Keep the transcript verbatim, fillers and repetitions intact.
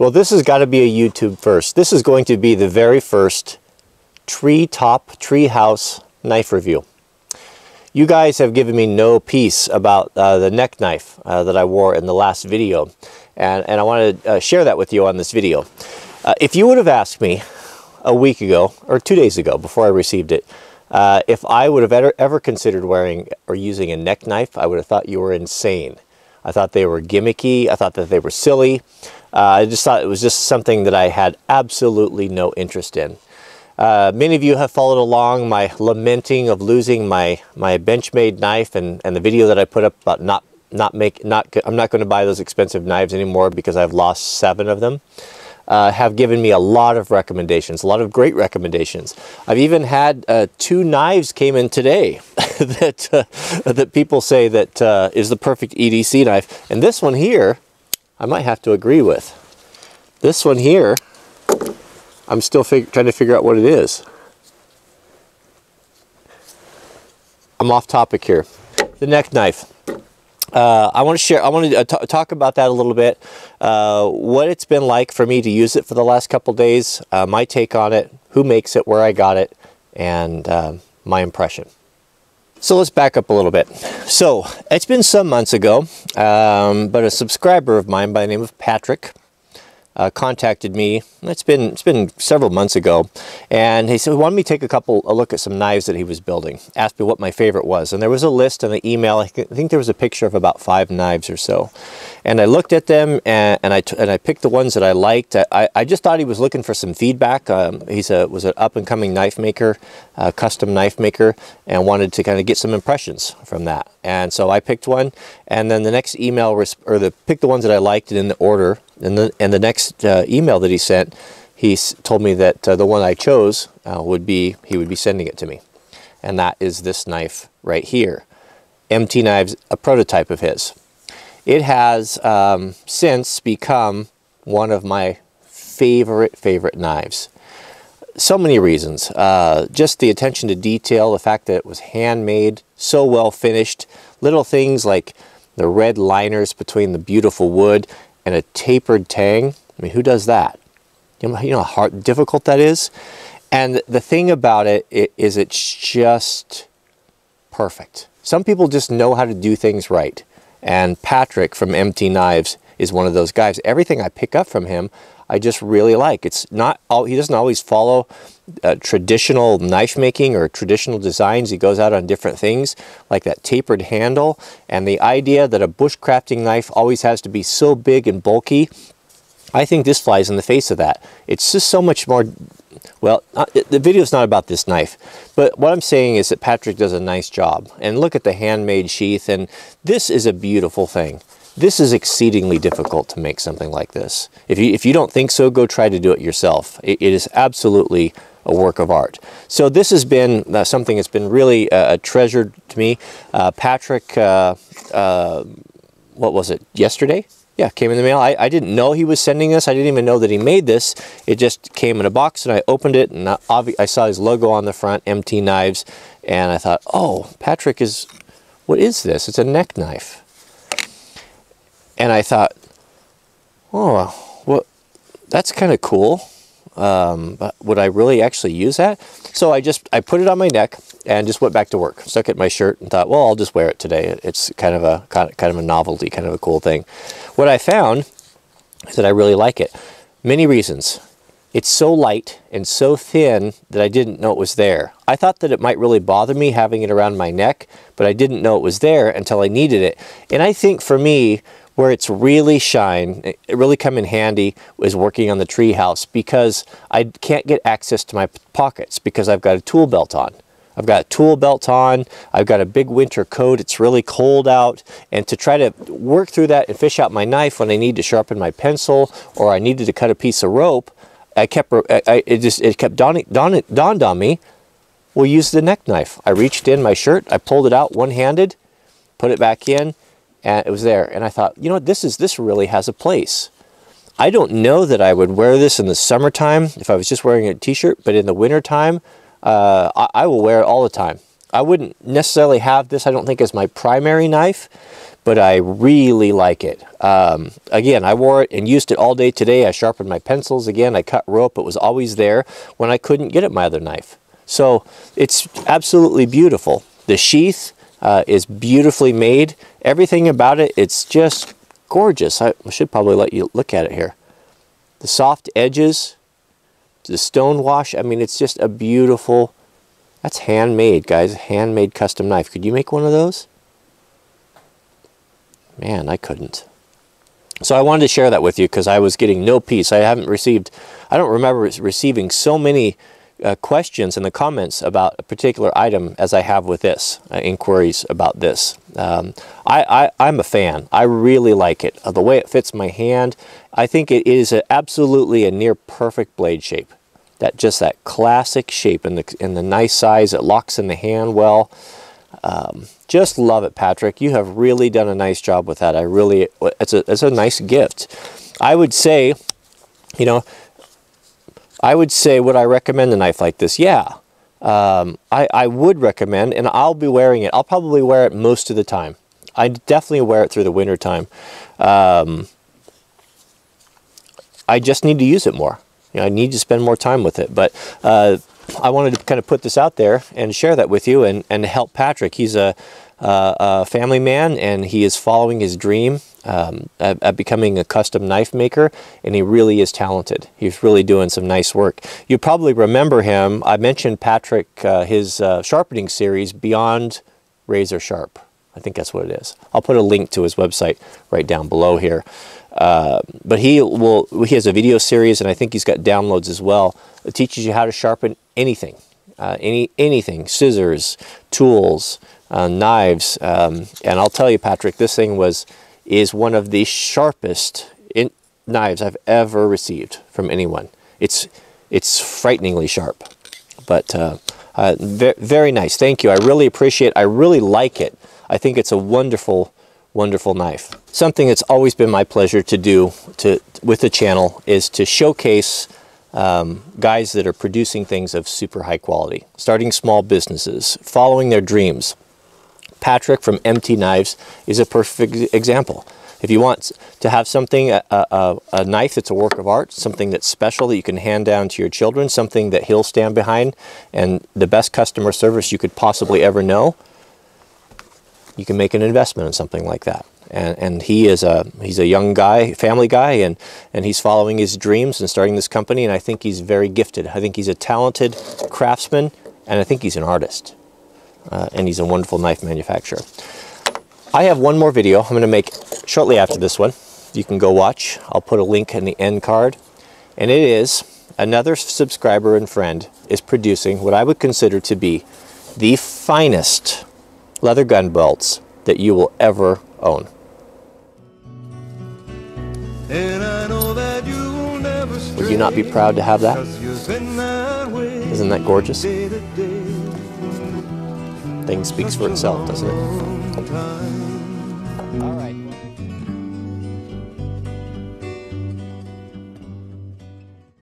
Well, this has got to be a YouTube first. This is going to be the very first tree top, tree house knife review. You guys have given me no peace about uh, the neck knife uh, that I wore in the last video. And, and I want to uh, share that with you on this video. Uh, if you would have asked me a week ago or two days ago before I received it, uh, if I would have ever, ever considered wearing or using a neck knife, I would have thought you were insane. I thought they were gimmicky. I thought that they were silly. Uh, I just thought it was just something that I had absolutely no interest in. Uh, many of you have followed along my lamenting of losing my my Benchmade knife and and the video that I put up about not not make not I'm not going to buy those expensive knives anymore because I've lost seven of them. Uh, have given me a lot of recommendations, a lot of great recommendations. I've even had uh, two knives came in today that uh, that people say that uh, is the perfect E D C knife, and this one here, I might have to agree with. This one here. I'm still fig- trying to figure out what it is. I'm off topic here. The neck knife. Uh, I want to share, I want to t- talk about that a little bit. Uh, what it's been like for me to use it for the last couple days, uh, my take on it, who makes it, where I got it, and uh, my impression. So let's back up a little bit. So it's been some months ago, um, but a subscriber of mine by the name of Patrick Uh, contacted me. It's been it's been several months ago, and he said he wanted me to take a couple a look at some knives that he was building. Asked me what my favorite was, and there was a list in the email. I think there was a picture of about five knives or so, and I looked at them and, and I t and I picked the ones that I liked. I, I just thought he was looking for some feedback. Um, he's a was an up and coming knife maker, uh, custom knife maker, and wanted to kind of get some impressions from that. And so I picked one, and then the next email or the picked the ones that I liked in the order. And the, and the next uh, email that he sent, he s told me that uh, the one I chose uh, would be, he would be sending it to me. And that is this knife right here. M T Knives, a prototype of his. It has um, since become one of my favorite, favorite knives. So many reasons. Uh, just the attention to detail, the fact that it was handmade, so well finished. Little things like the red liners between the beautiful wood and a tapered tang. I mean, who does that? You know, you know how hard, difficult that is? And the thing about it, it is it's just perfect. Some people just know how to do things right. And Patrick from M T Knives is one of those guys. Everything I pick up from him, I just really like. It's not all, he doesn't always follow uh, traditional knife making or traditional designs. He goes out on different things like that tapered handle and the idea that a bushcrafting knife always has to be so big and bulky. I think this flies in the face of that. It's just so much more, well, not, the video's not about this knife, but what I'm saying is that Patrick does a nice job. And look at the handmade sheath, and this is a beautiful thing. This is exceedingly difficult to make something like this. If you, if you don't think so, go try to do it yourself. It, it is absolutely a work of art. So this has been uh, something that's been really uh, treasured to me. Uh, Patrick, uh, uh, what was it, yesterday? Yeah, came in the mail. I, I didn't know he was sending this. I didn't even know that he made this. It just came in a box and I opened it and I, I saw his logo on the front, M T Knives, and I thought, oh, Patrick is, what is this? It's a neck knife. And I thought, oh, well, that's kind of cool. Um, but would I really actually use that? So I just, I put it on my neck and just went back to work. Stuck it in my shirt and thought, well, I'll just wear it today. It's kind of a, kind of a novelty, kind of a cool thing. What I found is that I really like it. Many reasons. It's so light and so thin that I didn't know it was there. I thought that it might really bother me having it around my neck, but I didn't know it was there until I needed it. And I think for me, where it's really shine, it really come in handy is working on the tree house, because I can't get access to my pockets because I've got a tool belt on. I've got a tool belt on, I've got a big winter coat, it's really cold out, and to try to work through that and fish out my knife when I need to sharpen my pencil or I needed to cut a piece of rope, I kept, I, it just, it kept dawning, dawned, dawned on me, we'll use the neck knife. I reached in my shirt, I pulled it out one-handed, put it back in, and it was there. And I thought, you know what, this is, this really has a place. I don't know that I would wear this in the summertime if I was just wearing a t-shirt, but in the wintertime, uh, I, I will wear it all the time. I wouldn't necessarily have this, I don't think, as my primary knife, but I really like it. Um, again, I wore it and used it all day today. I sharpened my pencils again. I cut rope. It was always there when I couldn't get at my other knife. So it's absolutely beautiful. The sheath uh, is beautifully made. Everything about it, it's just gorgeous. I should probably let you look at it here. The soft edges, the stone wash. I mean, it's just a beautiful, that's handmade, guys. Handmade custom knife. Could you make one of those? Man, I couldn't. So I wanted to share that with you because I was getting no peace. I haven't received, I don't remember receiving so many uh, questions in the comments about a particular item as I have with this, uh, inquiries about this. Um, I, I, I'm a fan. I really like it. Uh, the way it fits my hand, I think it is a, absolutely a near perfect blade shape. That just that classic shape and the, and the nice size. It locks in the hand well. Um, just love it, Patrick. You have really done a nice job with that. I really, it's a, it's a nice gift. I would say, you know, I would say, would I recommend a knife like this? Yeah, um, I, I would recommend, and I'll be wearing it. I'll probably wear it most of the time. I definitely wear it through the winter time. Um, I just need to use it more. You know, I need to spend more time with it, but uh, I wanted to kind of put this out there and share that with you and, and help Patrick. He's a, uh, a family man, and he is following his dream um, at, at becoming a custom knife maker, and he really is talented. He's really doing some nice work. You probably remember him. I mentioned Patrick, uh, his uh, sharpening series, Beyond Razor Sharp. I think that's what it is. I'll put a link to his website right down below here. Uh, but he will, he has a video series, and I think he's got downloads as well. It teaches you how to sharpen anything, uh, any, anything, scissors, tools, uh, knives. Um, and I'll tell you, Patrick, this thing was, is one of the sharpest in knives I've ever received from anyone. It's, it's frighteningly sharp, but, uh, uh, ve very nice. Thank you. I really appreciate it. I really like it. I think it's a wonderful, wonderful knife. Something that's always been my pleasure to do to, with the channel is to showcase um, guys that are producing things of super high quality, starting small businesses, following their dreams. Patrick from M T Knives is a perfect example. If you want to have something, a, a, a knife that's a work of art, something that's special that you can hand down to your children, something that he'll stand behind, and the best customer service you could possibly ever know, you can make an investment in something like that. And, and he is a, he's a young guy, family guy, and, and he's following his dreams and starting this company, and I think he's very gifted. I think he's a talented craftsman, and I think he's an artist. Uh, and he's a wonderful knife manufacturer. I have one more video I'm going to make shortly after this one. You can go watch. I'll put a link in the end card. And it is another subscriber and friend is producing what I would consider to be the finest leather gun belts that you will ever own. Would you not be proud to have that? Isn't that gorgeous? Thing speaks for itself, doesn't it? All right.